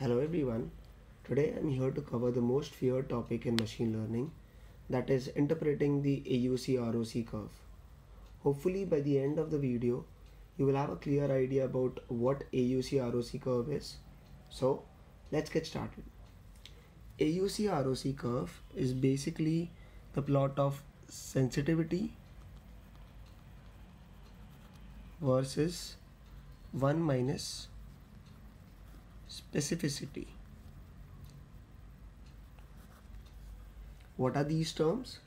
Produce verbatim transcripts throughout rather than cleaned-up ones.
Hello everyone, today I'm here to cover the most feared topic in machine learning, that is interpreting the A U C R O C curve. Hopefully by the end of the video, you will have a clear idea about what A U C R O C curve is. So let's get started. A U C R O C curve is basically the plot of sensitivity versus one minus specificity. What are these terms?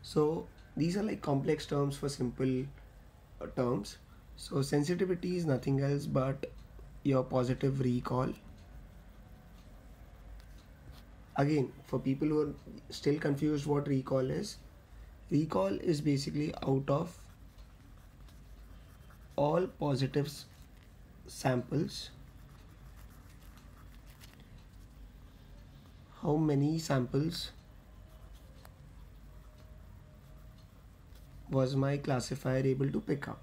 So these are like complex terms for simple uh, terms. So sensitivity is nothing else but your positive recall. Again, for people who are still confused what recall is, recall is basically out of all positive samples, how many samples was my classifier able to pick up?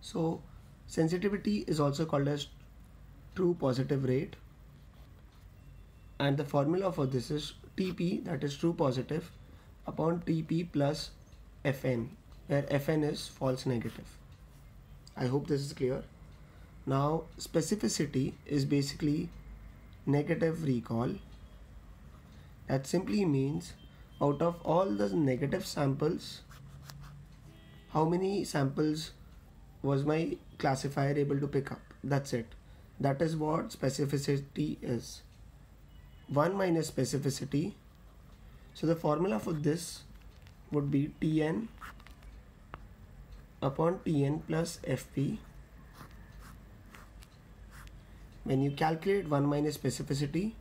So sensitivity is also called as true positive rate, and the formula for this is T P, that is true positive, upon T P plus F N, where F N is false negative. I hope this is clear. Now specificity is basically negative recall. That simply means out of all the negative samples, how many samples was my classifier able to pick up? That's it. That is what specificity is. one minus specificity. So the formula for this would be T N upon T N plus F P. When you calculate one minus specificity,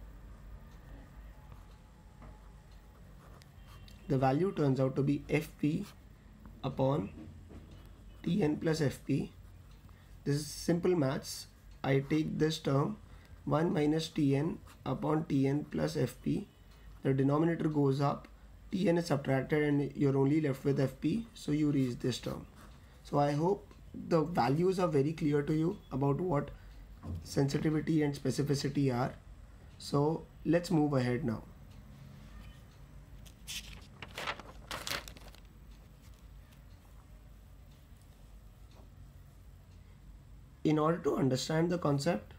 the value turns out to be F P upon T N plus F P. This is simple maths. I take this term one minus T N upon T N plus F P. The denominator goes up, T N is subtracted, and you're only left with F P, so you reach this term. So I hope the values are very clear to you about what sensitivity and specificity are. So let's move ahead now. In order to understand the concept,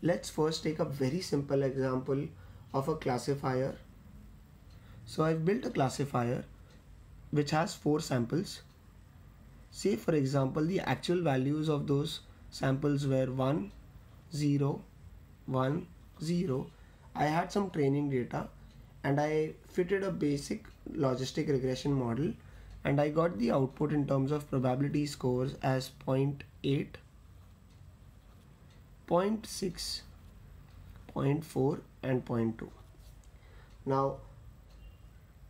let's first take a very simple example of a classifier. So I've built a classifier which has four samples. Say for example, the actual values of those samples were one, zero, one, zero. I had some training data and I fitted a basic logistic regression model, and I got the output in terms of probability scores as zero point eight, zero point six, zero point four and zero point two. Now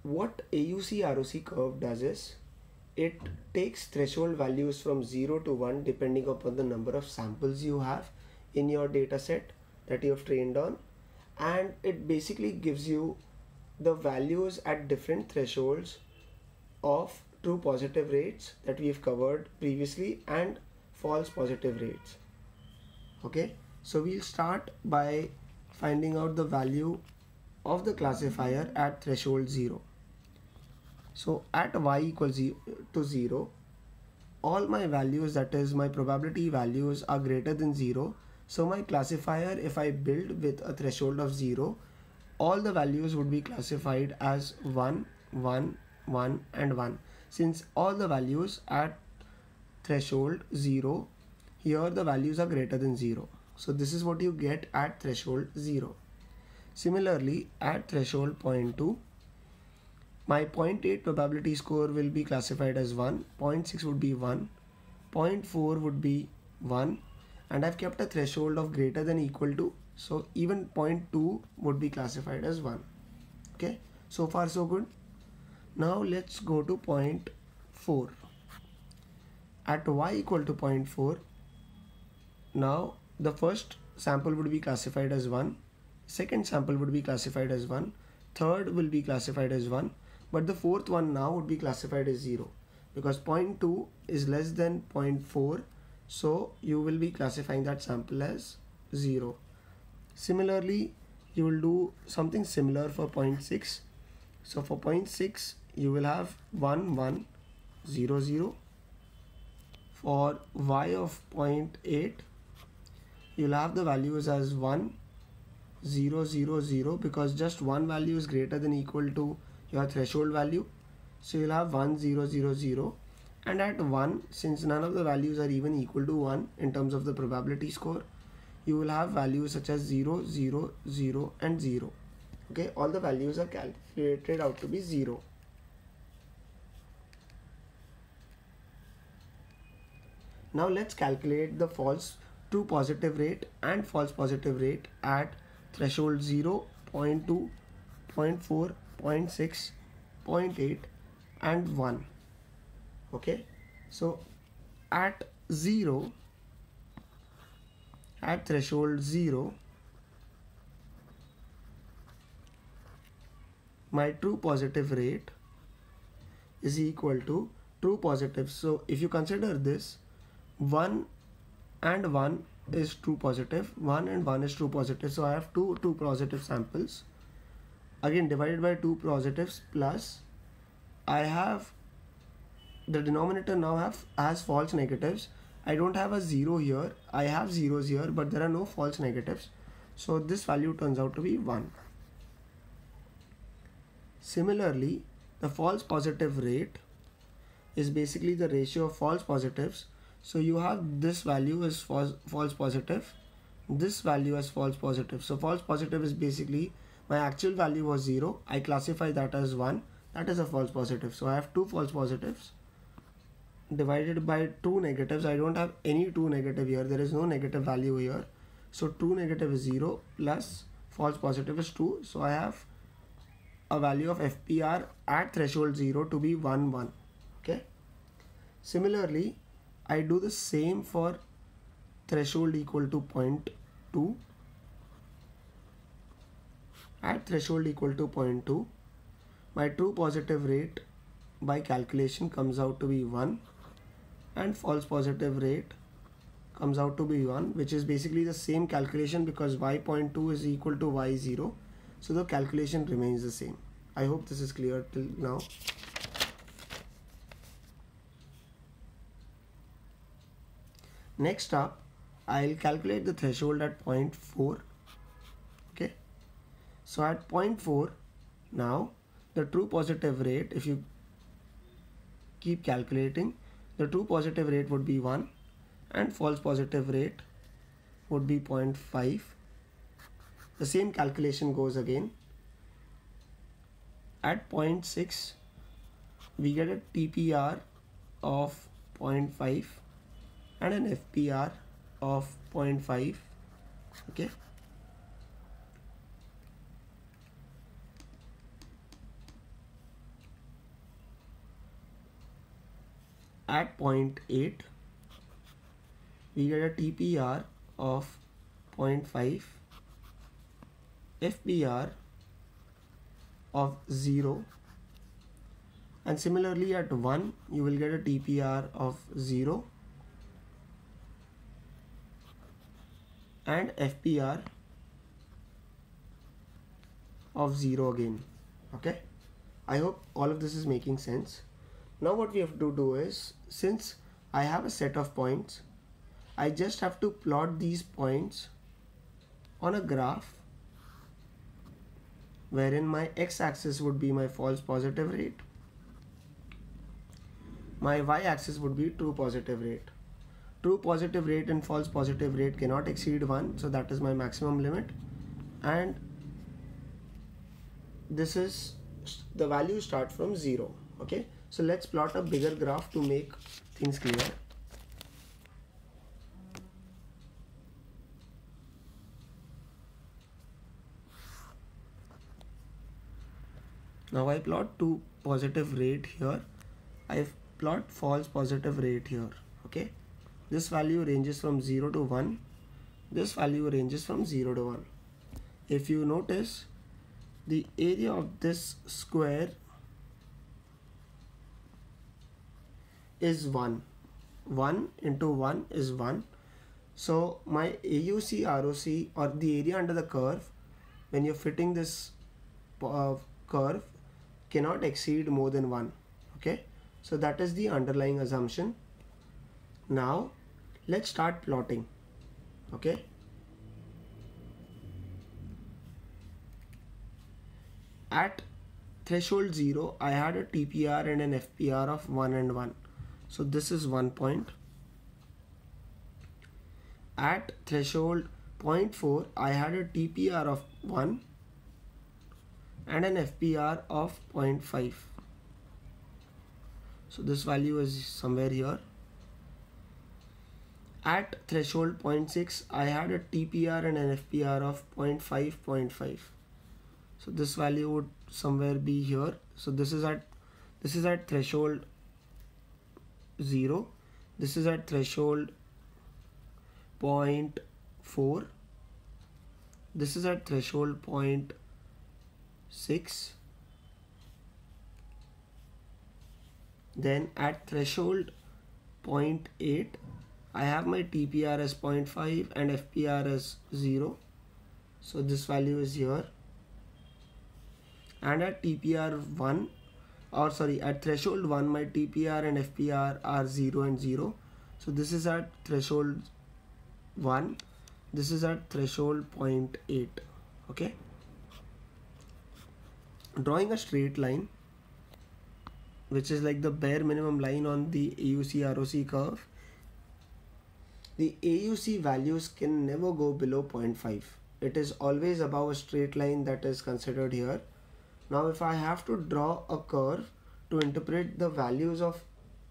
what A U C R O C curve does is, it takes threshold values from zero to one depending upon the number of samples you have in your data set that you have trained on, and it basically gives you the values at different thresholds of true positive rates that we've covered previously and false positive rates. Okay, so we'll start by finding out the value of the classifier at threshold zero. So at y equals to zero, all my values, that is my probability values, are greater than zero. So my classifier, if I build with a threshold of zero, all the values would be classified as one, one, one and one, since all the values at threshold zero, here the values are greater than zero. So this is what you get at threshold zero. Similarly, at threshold zero point two, my zero point eight probability score will be classified as one, zero point six would be one, zero point four would be one, and I've kept a threshold of greater than equal to, so even zero point two would be classified as one. Okay, so far so good. Now let's go to zero point four. At y equal to zero point four, now the first sample would be classified as one, second sample would be classified as one, third will be classified as one, But the fourth one now would be classified as zero, because zero point two is less than zero point four, so you will be classifying that sample as zero. Similarly, you will do something similar for zero point six. So for zero point six you will have one one zero zero. For y of zero point eight you'll have the values as one zero zero zero, because just one value is greater than or equal to your threshold value, so you'll have one zero zero zero. And at one, since none of the values are even equal to one in terms of the probability score, you will have values such as zero zero zero and zero. Okay, all the values are calculated out to be zero. Now let's calculate the false true positive rate and false positive rate at threshold zero, zero point two, zero point four, zero point six, zero point eight and one. Okay, so at zero, at threshold zero, my true positive rate is equal to true positive. So if you consider this, one and one is true positive, one and one is true positive, so I have two true positive samples, again divided by two positives, plus I have the denominator now have as false negatives. I don't have a zero here, I have zeros here, but there are no false negatives, so this value turns out to be one. Similarly, the false positive rate is basically the ratio of false positives. So you have this value as false, false positive, this value as false positive. So false positive is basically my actual value was zero, I classify that as one, that is a false positive. So I have two false positives divided by two negatives. I don't have any two negative here, there is no negative value here, so two negative is zero plus false positive is two, so I have a value of F P R at threshold zero to be one one. Okay, similarly I do the same for threshold equal to zero point two. At threshold equal to zero point two, my true positive rate by calculation comes out to be one, and false positive rate comes out to be one, which is basically the same calculation because y zero point two is equal to y zero, so the calculation remains the same. I hope this is clear till now. Next up, I'll calculate the threshold at zero point four. Okay, so at zero point four now the true positive rate, if you keep calculating, the true positive rate would be one and false positive rate would be zero point five. The same calculation goes again. At zero point six we get a T P R of zero point five and an F P R of zero point five. Okay, at zero point eight we get a T P R of zero point five, F P R of zero, and similarly at one you will get a T P R of zero and F P R of zero again. Okay, I hope all of this is making sense. Now what we have to do is, since I have a set of points, I just have to plot these points on a graph wherein my x-axis would be my false positive rate, my y-axis would be true positive rate. True positive rate and false positive rate cannot exceed one, so that is my maximum limit, and this is the value start from zero. Okay, so let's plot a bigger graph to make things clear. Now I plot true positive rate here, I plot false positive rate here. Okay, this value ranges from zero to one, this value ranges from zero to one. If you notice, the area of this square is one. one into one is one. So my A U C, R O C, or the area under the curve, when you're fitting this uh, curve, cannot exceed more than one. Okay, so that is the underlying assumption. Now let's start plotting. Okay, at threshold zero, I had a T P R and an F P R of one and one. So this is one point. At threshold zero point four, I had a T P R of one and an F P R of zero point five. So this value is somewhere here. At threshold zero point six, I had a T P R and an F P R of zero point five, zero point five. So this value would somewhere be here. So this is at this is at threshold zero. This is at threshold zero point four. This is at threshold zero point six. Then at threshold zero point eight, I have my T P R as zero point five and F P R as zero. So this value is here. And at T P R one or sorry at threshold one, my T P R and F P R are zero and zero. So this is at threshold one. This is at threshold zero point eight. Okay, drawing a straight line, which is like the bare minimum line on the A U C R O C curve. The A U C values can never go below zero point five. It is always above a straight line that is considered here. Now if I have to draw a curve to interpret the values of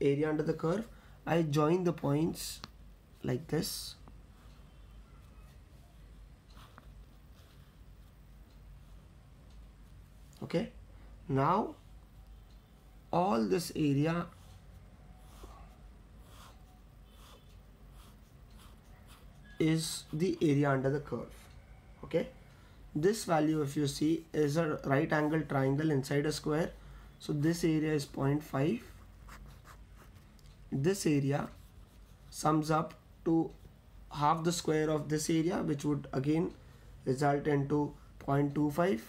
area under the curve, I join the points like this. Okay, now all this area is the area under the curve. Okay, this value, if you see, is a right angle triangle inside a square. So this area is zero point five. This area sums up to half the square of this area, which would again result into zero point two five.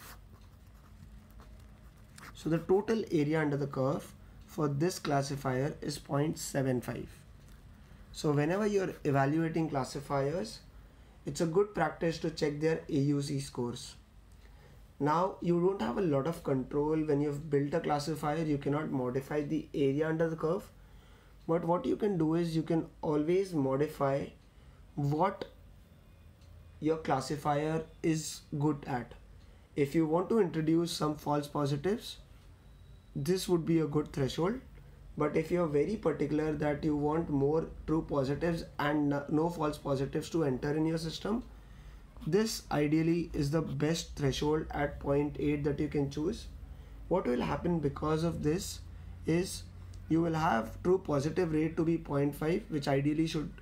So the total area under the curve for this classifier is zero point seven five. So whenever you're evaluating classifiers, it's a good practice to check their A U C scores. Now you don't have a lot of control when you've built a classifier. You cannot modify the area under the curve. But what you can do is you can always modify what your classifier is good at. If you want to introduce some false positives, this would be a good threshold. But if you're very particular that you want more true positives and no false positives to enter in your system, this ideally is the best threshold at zero point eight that you can choose. What will happen because of this is you will have true positive rate to be zero point five, which ideally should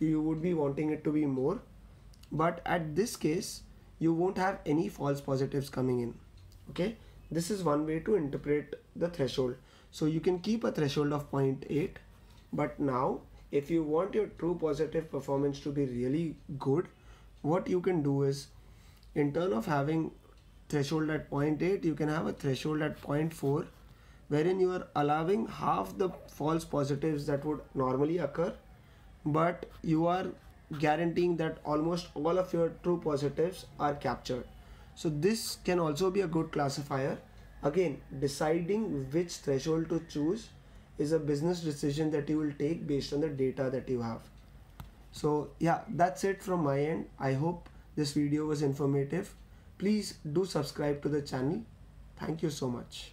you would be wanting it to be more. But at this case, you won't have any false positives coming in. Okay, this is one way to interpret the threshold. So you can keep a threshold of zero point eight, but now if you want your true positive performance to be really good, what you can do is, in turn of having threshold at zero point eight, you can have a threshold at zero point four, wherein you are allowing half the false positives that would normally occur, but you are guaranteeing that almost all of your true positives are captured. So this can also be a good classifier. Again, deciding which threshold to choose is a business decision that you will take based on the data that you have. So yeah, that's it from my end. I hope this video was informative. Please do subscribe to the channel. Thank you so much.